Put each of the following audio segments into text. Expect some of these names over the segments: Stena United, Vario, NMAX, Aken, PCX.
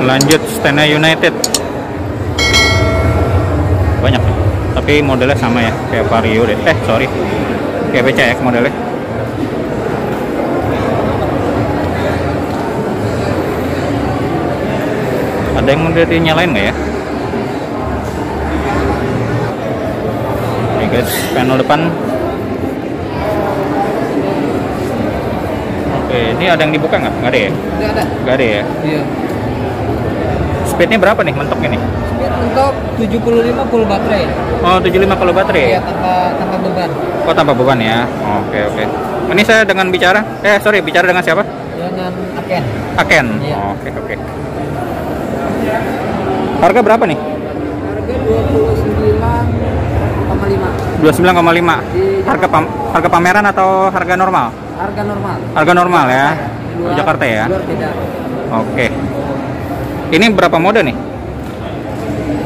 Lanjut Stena United. Banyak nih. Tapi modelnya sama ya, kayak Vario deh. Sorry. Kayak PCX modelnya. Ada yang mau dinyalain nggak ya? Oke guys, panel depan. Oke, ini ada yang dibuka nggak? Nggak ada ya? Nggak ada. Nggak ada ya? Iya. Speednya berapa nih mentoknya nih? Speed mentok 75 full baterai. Oh, 75 kalau baterai? Iya, tanpa beban. Oh, tanpa beban ya? Oke, oke. Ini saya dengan bicara dengan siapa? Dengan Aken. Aken? Iya. Oke, oke. Harga berapa nih? Harga 29,5. 29,5. Harga pameran atau harga normal? Harga normal. Harga normal ya. Luar, Jakarta ya. Tidak. Oke. Ini berapa mode nih?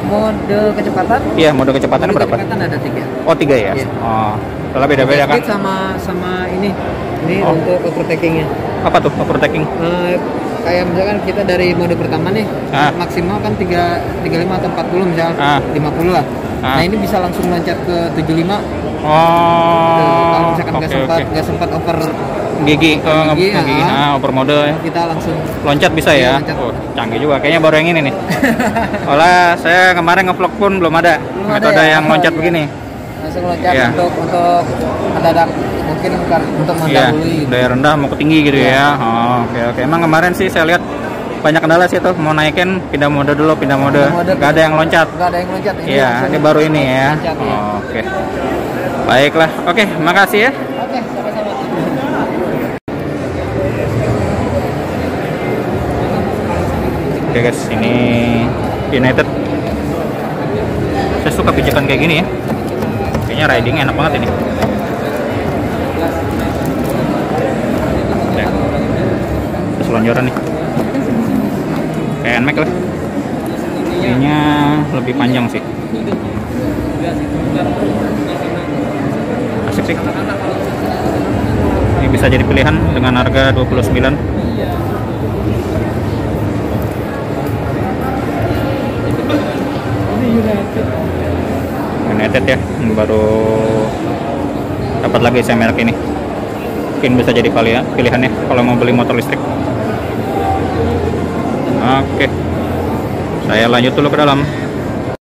Mode kecepatan? Iya, mode kecepatan berapa? Kecepatan ada 3. Oh, 3 ya. Iya. Oh. Kalau beda-beda kan. Sama ini. Ini untuk overtakingnya. Apa tuh overtaking? Kayak misalkan kita dari mode pertama nih maksimal kan 35 atau 40 misalkan 50 lah. Nah ini bisa langsung loncat ke 75. Kalau misalkan nggak sempat over gigi over mode ya. Kita langsung loncat bisa ya. Loncat. Oh, canggih juga. Kayaknya baru yang ini nih. Olah saya kemarin ngevlog pun belum ada. Metode ya, yang loncat begini. Langsung loncat untuk mendadak. Mungkin untuk mendahului dari rendah mau ke tinggi gitu ya. Oke. Emang kemarin sih saya lihat banyak kendala sih tuh, mau naikin pindah mode dulu, nggak ada yang loncat. Nggak ada yang loncat. Iya, ini baru ini ya. Oke. Baiklah. Oke, makasih ya. Oke, sama-sama. Oke guys, ini United. Saya suka pijakan kayak gini ya. Kayaknya riding enak banget ini. Lonjoran nih kayak NMAX lah, ininya lebih panjang sih, asik sih ini, bisa jadi pilihan dengan harga 29. United ya, baru dapat lagi saya merek ini, mungkin bisa jadi pilihannya kalau mau beli motor listrik. Oke, saya lanjut dulu ke dalam.